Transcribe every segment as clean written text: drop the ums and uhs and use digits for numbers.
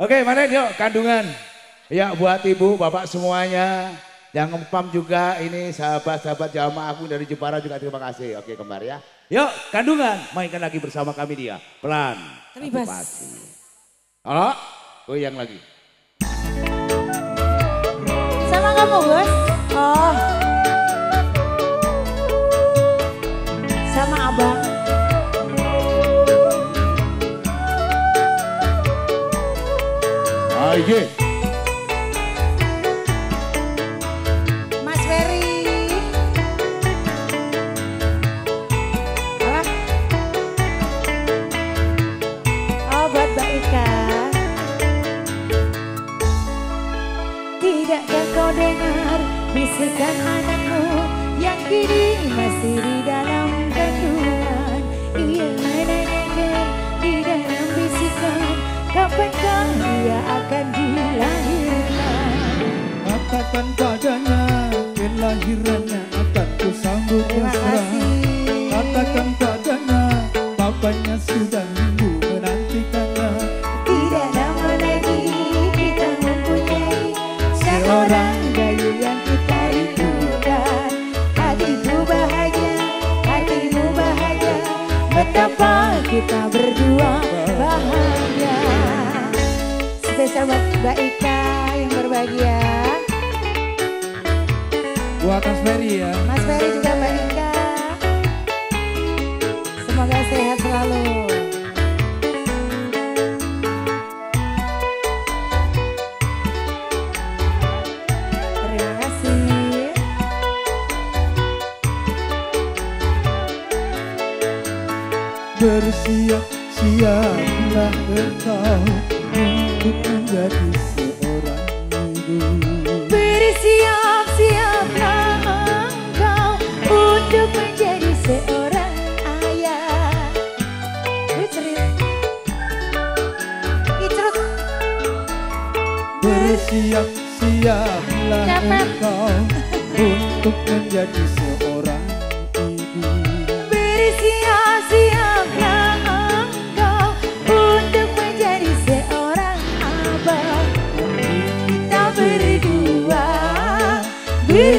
Oke, Marlin, yuk kandungan. Ya buat ibu, bapak semuanya. Yang ngempam juga ini sahabat-sahabat jamaah aku dari Jepara juga terima kasih. Oke, kembar ya. Yuk kandungan, mainkan lagi bersama kami dia. Pelan. Teribas. Halo, goyang lagi. Sama kamu bos. Oh. Sama abang. Ayo. Mas Ferry. Alah. Oh, buat Mbak Ika. Tidakkah kau dengar bisikan anakku yang kini masih di dalam kandungan? Ia menanyakan di dalam bisikan kapankah dia akan dilahirkan. Katakan padanya kelahirannya akan ku sambut mesra. Katakan padanya papanya sudah minggu menantikannya. Tidak lama lagi kita mempunyai seorang bayi yang kita rindukan. Hatimu bahagia, betapa kita berdua bahagia. Spesial buat Mbak Ika yang berbahagia. Buat Mas Ferry ya. Mas Ferry juga Mbak Ika. Semoga sehat selalu. Terima kasih. Bersiap-siaplah engkau untuk menjadi seorang ibu. Bersiap-siaplah engkau untuk menjadi seorang ayah. Bersiap-siaplah engkau untuk menjadi seorang ibu. Bersiap-siaplah engkau untuk menjadi seorang.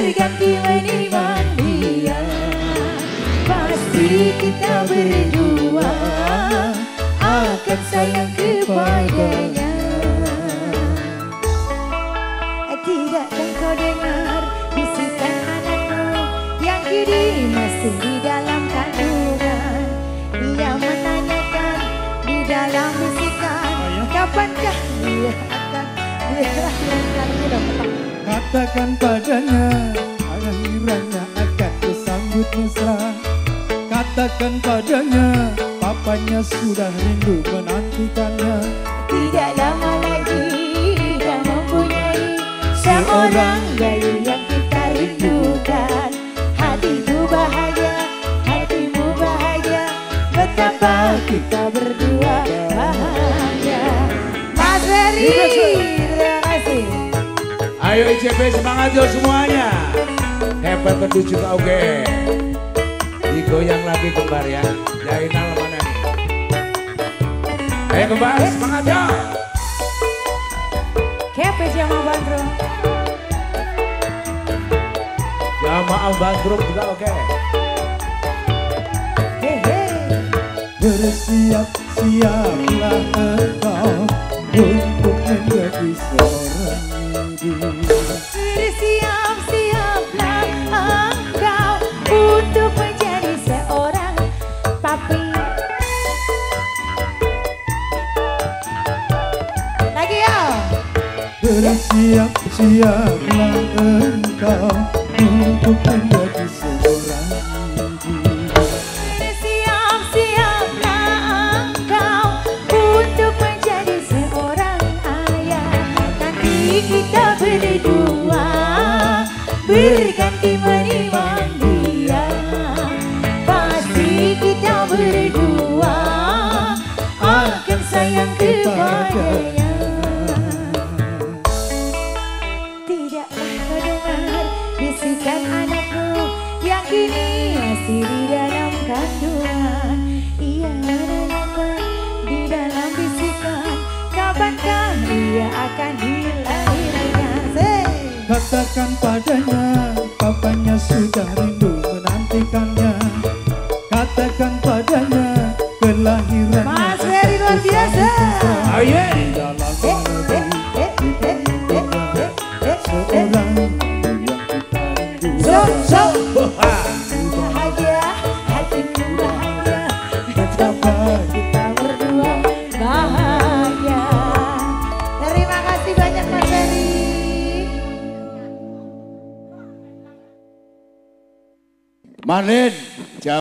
Berganti menyimpan dia, pasti kita berdua akan sayang kepadanya. Tidakkah kau dengar bisikan anakmu yang kini masih di dalam kandungan? Ia menanyakan di dalam bisikan, kapankah dia akan dilahirkan? Katakan padanya kelahirannya akan disambut mesra. Katakan padanya papanya sudah rindu menantikannya. Tidak lama lagi kita mempunyai seorang bayi yang kita rindukan. Hatimu bahagia, betapa kita berdua bahagia. Mas Ferry. Ayo ICP semangat yo semuanya. Hebat tertuju ke oke. Digoyang lagi kembar ya. Jainal mana nih? Ayo kembar semangat yo. Kepe jamaah bandrung. Jamaah bandrung juga oke. Hehe. Bersiap-siaplah engkau untuk menjadi seorang. Bersiap-siaplah engkau untuk menjadi seorang papi. Lagi ya. Bersiap-siaplah engkau untuk menjadi seorang papi. Bersiap-siaplah engkau untuk menjadi seorang ayah. Nanti kita berdua berganti menyimpan dia, pasti kita berdua akan sayang kepadanya. Tidaklah kau dengar bisikan anakku yang kini masih di dalam kandungan? Ia menanyakan di dalam bisikan, kapankah dia akan hilangkan. Katakan padanya, papanya sudah rindu menantikannya. Katakan padanya, kelahirannya. Mas Ferry luar biasa. Are you Marlin.